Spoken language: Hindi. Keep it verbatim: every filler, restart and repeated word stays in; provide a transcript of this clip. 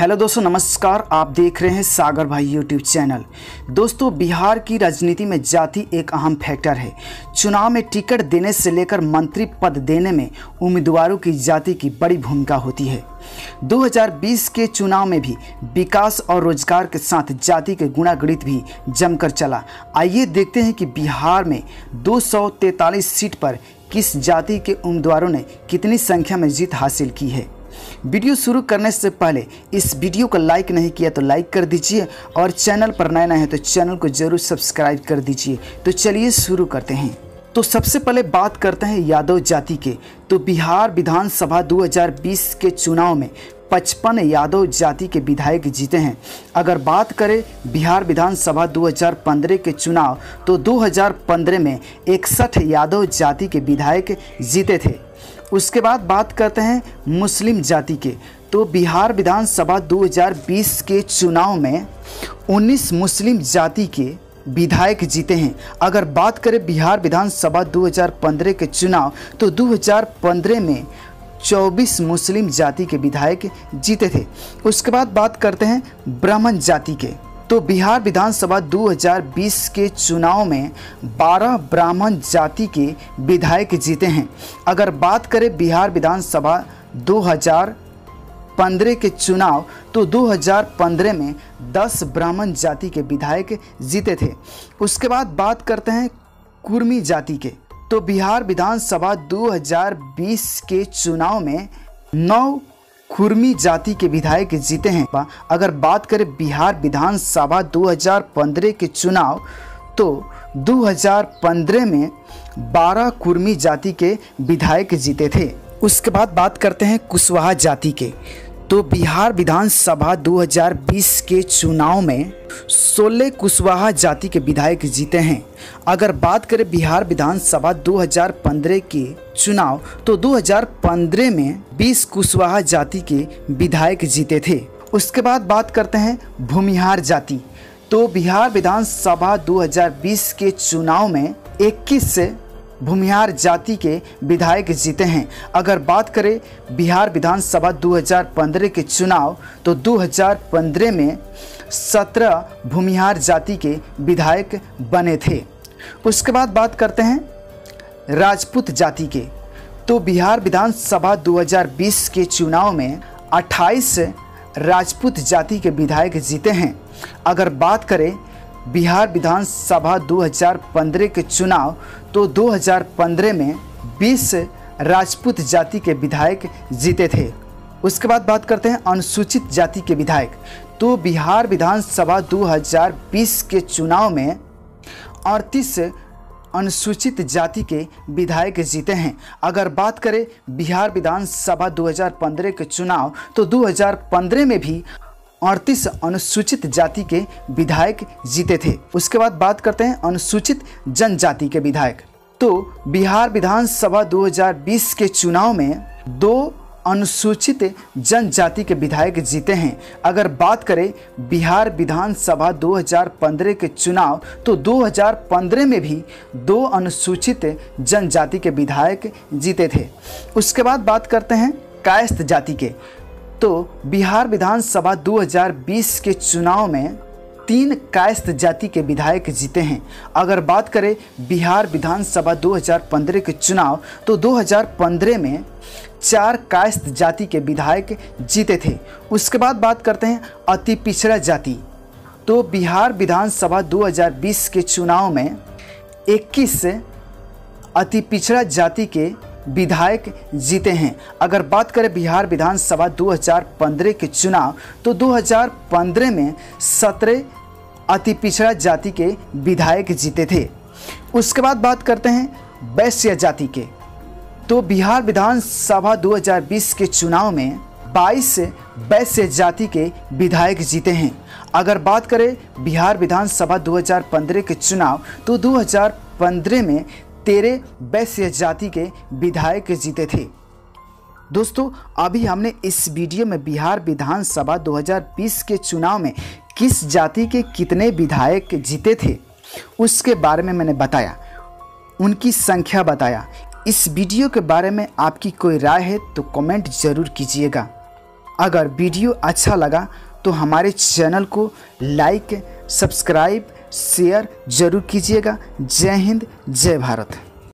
हेलो दोस्तों, नमस्कार। आप देख रहे हैं सागर भाई यूट्यूब चैनल। दोस्तों, बिहार की राजनीति में जाति एक अहम फैक्टर है। चुनाव में टिकट देने से लेकर मंत्री पद देने में उम्मीदवारों की जाति की बड़ी भूमिका होती है। दो हज़ार बीस के चुनाव में भी विकास और रोजगार के साथ जाति के गुणागणित भी जमकर चला। आइए देखते हैं कि बिहार में दो सौ तैंतालीस सीट पर किस जाति के उम्मीदवारों ने कितनी संख्या में जीत हासिल की है। वीडियो शुरू करने से पहले इस वीडियो को लाइक नहीं किया तो लाइक कर दीजिए और चैनल पर नए नए हैं तो चैनल को जरूर सब्सक्राइब कर दीजिए। तो चलिए शुरू करते हैं। तो सबसे पहले बात करते हैं यादव जाति के। तो बिहार विधानसभा दो हज़ार बीस के चुनाव में पचपन यादव जाति के विधायक जीते हैं। अगर बात करें बिहार विधानसभा दो हज़ार पंद्रह के चुनाव, तो दो हज़ार पंद्रह में इकसठ यादव जाति के विधायक जीते थे। उसके बाद बात करते हैं मुस्लिम जाति के। तो बिहार विधानसभा दो हज़ार बीस के चुनाव में उन्नीस मुस्लिम जाति के विधायक जीते हैं। अगर बात करें बिहार विधानसभा दो हज़ार पंद्रह के चुनाव, तो दो हज़ार पंद्रह में चौबीस मुस्लिम जाति के विधायक जीते थे। उसके बाद बात करते हैं ब्राह्मण जाति के। तो बिहार विधानसभा दो हज़ार बीस के चुनाव में बारह ब्राह्मण जाति के विधायक जीते हैं। अगर बात करें बिहार विधानसभा दो हज़ार पंद्रह के चुनाव, तो दो हज़ार पंद्रह में दस ब्राह्मण जाति के विधायक जीते थे। उसके बाद बात करते हैं कुर्मी जाति के। तो बिहार विधानसभा दो हज़ार बीस के चुनाव में नौ कुर्मी जाति के विधायक जीते हैं। अगर बात करें बिहार विधानसभा दो हज़ार पंद्रह के चुनाव, तो दो हज़ार पंद्रह में बारह कुर्मी जाति के विधायक जीते थे। उसके बाद बात करते हैं कुशवाहा जाति के। तो बिहार विधानसभा दो हज़ार बीस के चुनाव में सोलह कुशवाहा जाति के विधायक जीते हैं। अगर बात करें बिहार विधानसभा दो हज़ार पंद्रह के चुनाव, तो दो हज़ार पंद्रह में बीस कुशवाहा जाति के विधायक जीते थे। उसके बाद बात करते हैं भूमिहार जाति। तो बिहार विधानसभा दो हज़ार बीस के चुनाव में इक्कीस से भूमिहार जाति के विधायक जीते हैं। अगर बात करें बिहार विधानसभा दो हज़ार पंद्रह के चुनाव, तो दो हज़ार पंद्रह में सत्रह भूमिहार जाति के विधायक बने थे। उसके बाद बात करते हैं राजपूत जाति के। तो बिहार विधानसभा दो हज़ार बीस के चुनाव में अट्ठाईस राजपूत जाति के विधायक जीते हैं। अगर बात करें बिहार विधानसभा दो हज़ार पंद्रह के चुनाव, तो दो हज़ार पंद्रह में बीस राजपूत जाति के विधायक जीते थे। उसके बाद बात करते हैं अनुसूचित जाति के विधायक। तो बिहार विधानसभा दो हज़ार बीस के चुनाव में अड़तीस अनुसूचित जाति के विधायक जीते हैं। अगर बात करें बिहार विधानसभा दो हज़ार पंद्रह के चुनाव, तो दो हज़ार पंद्रह में भी अड़तीस अनुसूचित जाति के विधायक जीते थे। उसके बाद बात करते हैं अनुसूचित जनजाति के विधायक। तो बिहार विधानसभा दो हज़ार बीस के चुनाव में दो अनुसूचित जनजाति के विधायक जीते हैं। अगर बात करें बिहार विधानसभा दो हज़ार पंद्रह के चुनाव, तो दो हज़ार पंद्रह में भी दो अनुसूचित जनजाति के विधायक जीते थे। उसके बाद बात करते हैं कायस्थ जाति के। तो बिहार विधानसभा दो हज़ार बीस के चुनाव में तीन कायस्थ जाति के विधायक जीते हैं। अगर बात करें बिहार विधानसभा दो हज़ार पंद्रह के चुनाव, तो दो हज़ार पंद्रह में चार कायस्थ जाति के विधायक जीते थे। उसके बाद बात करते हैं अति पिछड़ा जाति। तो बिहार विधानसभा दो हज़ार बीस के चुनाव में इक्कीस अति पिछड़ा जाति के विधायक जीते हैं। अगर बात करें बिहार विधानसभा दो हज़ार पंद्रह के चुनाव, तो दो हज़ार पंद्रह में सत्रह अति पिछड़ा जाति के विधायक जीते थे। उसके बाद बात करते हैं वैश्य जाति के। तो बिहार विधानसभा दो हज़ार बीस के चुनाव में बाईस वैश्य जाति के विधायक जीते हैं। अगर बात करें बिहार विधानसभा दो हज़ार पंद्रह के चुनाव, तो दो हज़ार पंद्रह में तेरह वैश्य जाति के विधायक जीते थे। दोस्तों, अभी हमने इस वीडियो में बिहार विधानसभा दो हज़ार बीस के चुनाव में किस जाति के कितने विधायक जीते थे उसके बारे में मैंने बताया, उनकी संख्या बताया। इस वीडियो के बारे में आपकी कोई राय है तो कमेंट जरूर कीजिएगा। अगर वीडियो अच्छा लगा तो हमारे चैनल को लाइक, सब्सक्राइब, शेयर जरूर कीजिएगा। जय हिंद, जय भारत।